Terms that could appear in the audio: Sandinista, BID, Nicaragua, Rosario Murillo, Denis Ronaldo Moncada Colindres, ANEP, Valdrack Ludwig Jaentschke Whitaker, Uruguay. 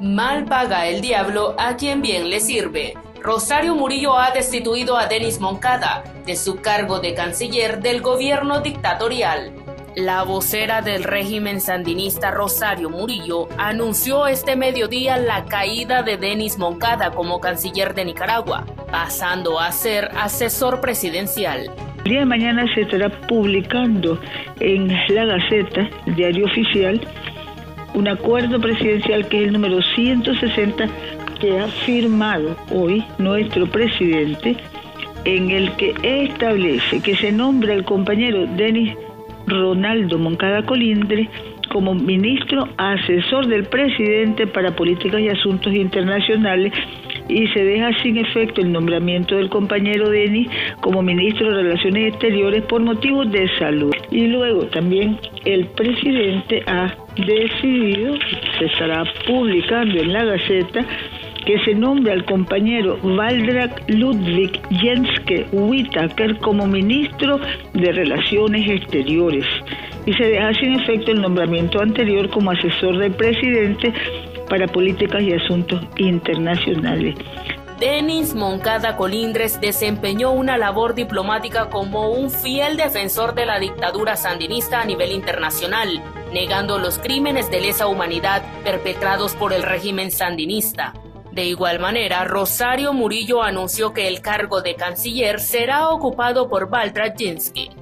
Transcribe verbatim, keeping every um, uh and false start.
Mal paga el diablo a quien bien le sirve. Rosario Murillo ha destituido a Denis Moncada de su cargo de canciller del gobierno dictatorial. La vocera del régimen sandinista Rosario Murillo anunció este mediodía la caída de Denis Moncada como canciller de Nicaragua, pasando a ser asesor presidencial. El día de mañana se estará publicando en la Gaceta, diario oficial, un acuerdo presidencial que es el número ciento sesenta que ha firmado hoy nuestro presidente, en el que establece que se nombra al compañero Denis Ronaldo Moncada Colindres como ministro asesor del presidente para políticas y asuntos internacionales y se deja sin efecto el nombramiento del compañero Denis como ministro de Relaciones Exteriores por motivos de salud. Y luego también el presidente ha decidido, se estará publicando en la Gaceta, que se nombra al compañero Valdrack Ludwig Jaentschke Whitaker como ministro de Relaciones Exteriores y se deja sin efecto el nombramiento anterior como asesor del presidente para políticas y asuntos internacionales. Denis Moncada Colindres desempeñó una labor diplomática como un fiel defensor de la dictadura sandinista a nivel internacional, negando los crímenes de lesa humanidad perpetrados por el régimen sandinista. De igual manera, Rosario Murillo anunció que el cargo de canciller será ocupado por Valdrack Jaentschke.